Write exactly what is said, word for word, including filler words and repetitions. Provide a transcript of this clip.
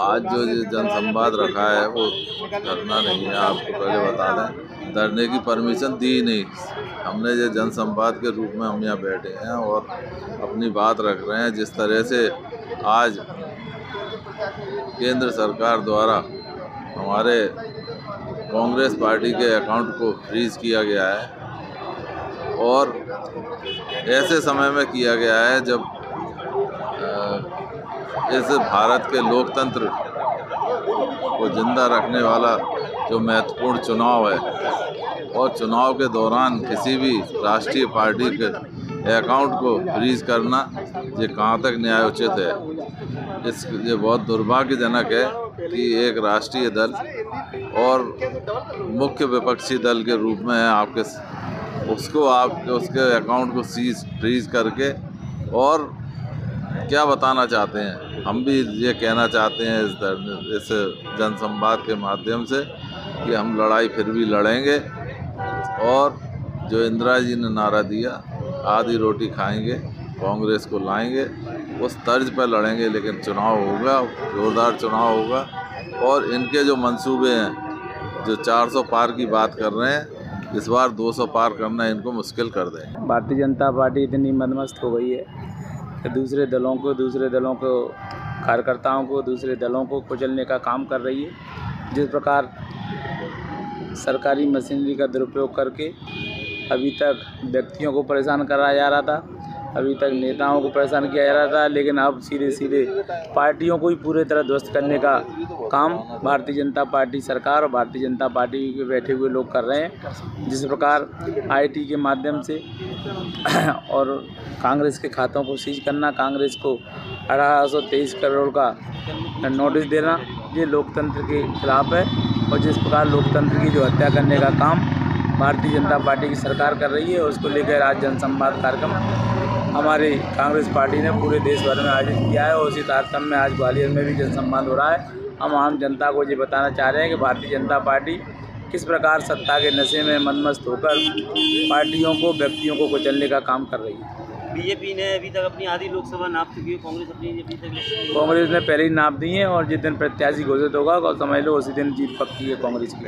आज जो जनसंवाद रखा है वो धरना नहीं है, आपको पहले बता दें। धरने की परमिशन दी नहीं, हमने ये जनसंवाद के रूप में हम यहाँ बैठे हैं और अपनी बात रख रहे हैं। जिस तरह से आज केंद्र सरकार द्वारा हमारे कांग्रेस पार्टी के अकाउंट को फ्रीज किया गया है और ऐसे समय में किया गया है जब इस भारत के लोकतंत्र को जिंदा रखने वाला जो महत्वपूर्ण चुनाव है और चुनाव के दौरान किसी भी राष्ट्रीय पार्टी के अकाउंट को फ्रीज करना ये कहाँ तक न्याय उचित है। इस ये बहुत दुर्भाग्यजनक है कि एक राष्ट्रीय दल और मुख्य विपक्षी दल के रूप में आपके उसको आप उसके अकाउंट को सीज फ्रीज करके और क्या बताना चाहते हैं। हम भी ये कहना चाहते हैं इस धरने इस जनसंवाद के माध्यम से कि हम लड़ाई फिर भी लड़ेंगे और जो इंदिरा जी ने नारा दिया आधी रोटी खाएंगे कांग्रेस को लाएंगे उस तर्ज पर लड़ेंगे। लेकिन चुनाव होगा, जोरदार चुनाव होगा और इनके जो मंसूबे हैं जो चार सौ पार की बात कर रहे हैं इस बार दो सौ पार करना इनको मुश्किल कर दें। भारतीय जनता पार्टी इतनी मदमस्त हो गई है दूसरे दलों को दूसरे दलों को कार्यकर्ताओं को दूसरे दलों को कुचलने का काम कर रही है। जिस प्रकार सरकारी मशीनरी का दुरुपयोग करके अभी तक व्यक्तियों को परेशान कराया जा रहा था, अभी तक नेताओं को परेशान किया जा रहा था, लेकिन अब सीधे सीधे पार्टियों को ही पूरी तरह ध्वस्त करने का काम भारतीय जनता पार्टी सरकार और भारतीय जनता पार्टी के बैठे हुए लोग कर रहे हैं। जिस प्रकार आईटी के माध्यम से और कांग्रेस के खातों को सीज करना, कांग्रेस को अठारह सौ तेईस करोड़ का नोटिस देना, ये लोकतंत्र के खिलाफ है। और जिस प्रकार लोकतंत्र की जो हत्या करने का काम भारतीय जनता पार्टी की सरकार कर रही है उसको लेकर आज जनसंवाद कार्यक्रम हमारी कांग्रेस पार्टी ने पूरे देश भर में आयोजित किया है और उसी तारतम्य में आज ग्वालियर में भी जनसंवाद हो रहा है। हम आम जनता को ये बताना चाह रहे हैं कि भारतीय जनता पार्टी किस प्रकार सत्ता के नशे में मनमस्त होकर पार्टियों को व्यक्तियों को कुचलने का काम कर रही है। बीजेपी ने अभी तक अपनी आधी लोकसभा नाप चुकी है, कांग्रेस अपनी कांग्रेस ने पहले ही नाप दी है और जिस दिन प्रत्याशी घोषित होगा समय लो उसी दिन जीत पक्की है कांग्रेस की।